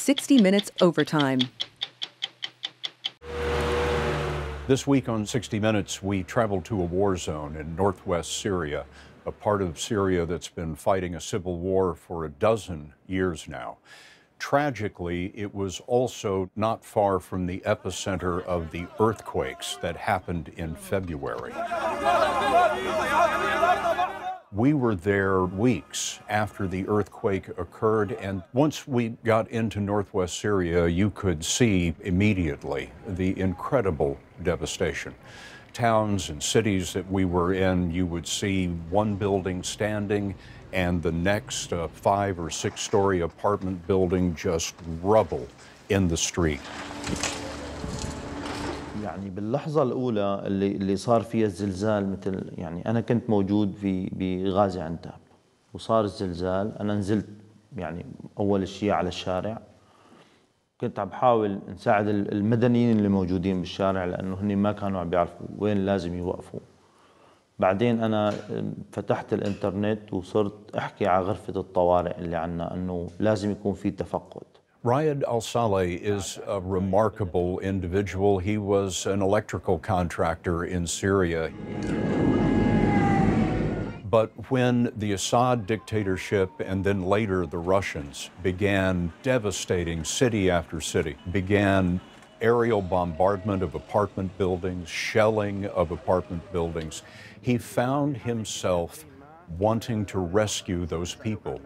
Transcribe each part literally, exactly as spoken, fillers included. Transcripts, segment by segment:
sixty minutes Overtime. This week on sixty minutes, we traveled to a war zone in northwest Syria, a part of Syria that's been fighting a civil war for a dozen years now. Tragically, it was also not far from the epicenter of the earthquakes that happened in February. We were there weeks after the earthquake occurred, and once we got into northwest Syria, you could see immediately the incredible devastation. Towns and cities that we were in, you would see one building standing and the next uh, five or six story apartment building just rubble in the street. يعني باللحظة الأولى اللي اللي صار فيها الزلزال، مثل يعني أنا كنت موجود في بغازي عنتاب وصار الزلزال. أنا نزلت يعني أول شيء على الشارع، كنت عم بحاول نساعد المدنيين اللي موجودين بالشارع لأنه هني ما كانوا عم بيعرفوا وين لازم يوقفوا. بعدين أنا فتحت الإنترنت وصرت أحكي على غرفة الطوارئ اللي عنا إنه لازم يكون في تفقد. Riyad al-Saleh is a remarkable individual. He was an electrical contractor in Syria. But when the Assad dictatorship and then later the Russians began devastating city after city, began aerial bombardment of apartment buildings, shelling of apartment buildings, he found himself wanting to rescue those people.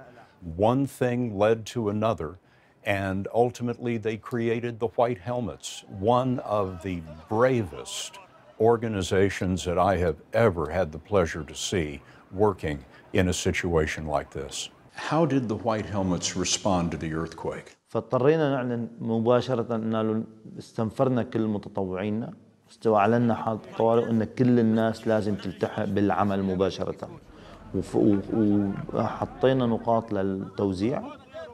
One thing led to another. And ultimately, they created the White Helmets, one of the bravest organizations that I have ever had the pleasure to see working in a situation like this. How did the White Helmets respond to the earthquake? فاضطرينا نعلن مباشرة أن استنفرنا كل متطوعينا، استعلنا حالة الطوارئ أن كل الناس لازم تلتحق بالعمل مباشرة، وحطينا نقاط للتوزيع.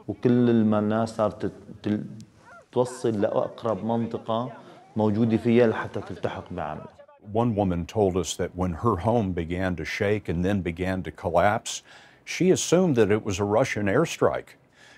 وكل الناس صارت توصل لأقرب منطقة موجودة فيها لحتى تلتحق بعمل. One woman told us that when her home began to shake and then began to collapse, she assumed that it was a Russian airstrike.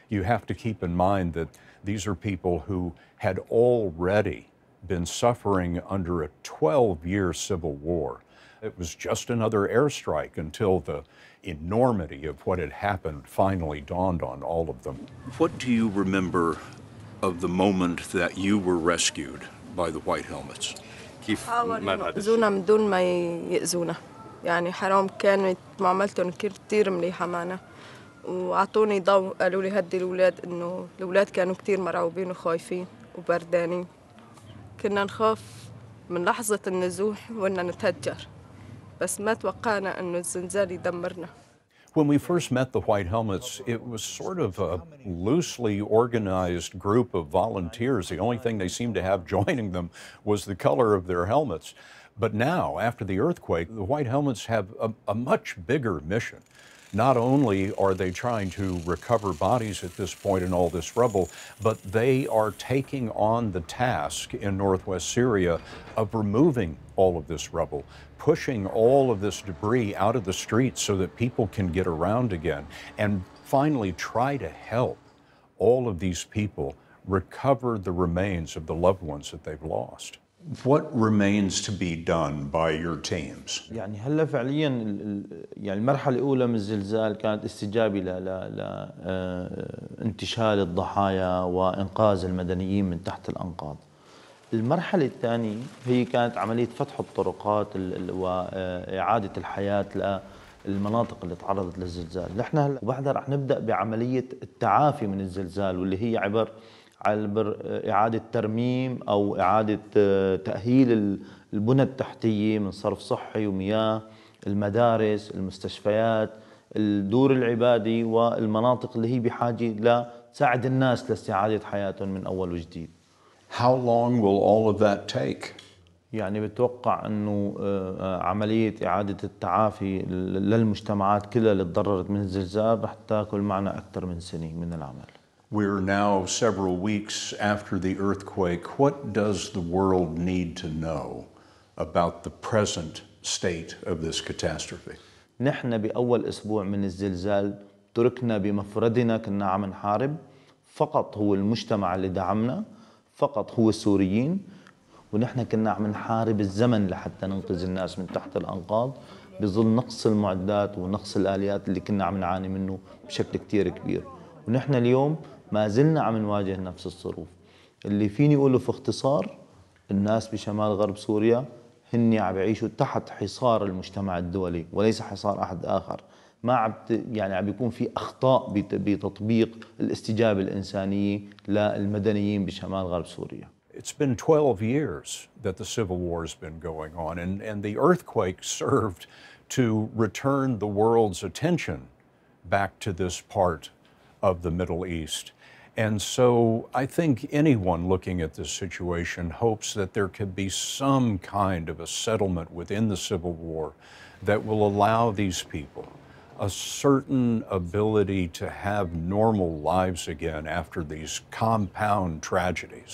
You have to keep in mind that these are people who had already been suffering under a twelve-year civil war. It was just another airstrike until the enormity of what had happened finally dawned on all of them. What do you remember of the moment that you were rescued by the White Helmets? يأذونا بدون ما يأذونا، يعني حرام كانت معاملتهم كتير مليحة معنا وعطوني ضوء، قالوا لي هدي الأولاد، إنه الأولاد كانوا كتير مرعوبين وخايفين وبردانين، كنا نخاف من لحظة النزوح وإننا نتهجر. When we first met the White Helmets, it was sort of a loosely organized group of volunteers. The only thing they seemed to have joining them was the color of their helmets. But now, after the earthquake, the White Helmets have a, a much bigger mission. Not only are they trying to recover bodies at this point in all this rubble, but they are taking on the task in northwest Syria of removing all of this rubble, pushing all of this debris out of the streets so that people can get around again, and finally try to help all of these people recover the remains of the loved ones that they've lost. What remains to be done by your teams? يعني هلا فعليا يعني المرحلة الأولى من الزلزال كانت استجابة لانتشال الضحايا وإنقاذ المدنيين من تحت الأنقاض. المرحلة الثانية هي كانت عملية فتح الطرقات وإعادة الحياة للمناطق اللي تعرضت للزلزال. نحن هلا وبعدها رح نبدأ بعملية التعافي من الزلزال، واللي هي عبر عبر إعادة ترميم أو إعادة تأهيل البنى التحتية من صرف صحي ومياه، المدارس، المستشفيات، الدور العبادي والمناطق اللي هي بحاجة لتساعد الناس لاستعادة حياتهم من أول وجديد. How long will all of that take? يعني بتوقع إنه عملية إعادة التعافي للمجتمعات كلها اللي تضررت من الزلزال رح تاكل معنا أكثر من سنة من العمل. We're now several weeks after the earthquake. What does the world need to know about the present state of this catastrophe? نحن بأول أسبوع من الزلزال تركنا بمفردنا، كنا عم نحارب، فقط هو المجتمع اللي دعمنا، فقط هو السوريين، ونحن كنا عم نحارب الزمن لحتى ننقذ الناس من تحت الأنقاض بظل نقص المعدات ونقص الآليات اللي كنا عم نعاني منه بشكل كتير كبير. ونحن اليوم ما زلنا عم نواجه نفس الظروف اللي فيني أقوله في اختصار، الناس بشمال غرب سوريا هن عم يعيشوا تحت حصار المجتمع الدولي وليس حصار أحد آخر. ما عم يعني عم بيكون في أخطاء بتطبيق الاستجابة الإنسانية للمدنيين بشمال غرب سوريا. It's been twelve years that the civil war has been going on, and, and the earthquake served to return the world's attention back to this part of the Middle East. And so I think anyone looking at this situation hopes that there could be some kind of a settlement within the civil war that will allow these people a certain ability to have normal lives again after these compound tragedies.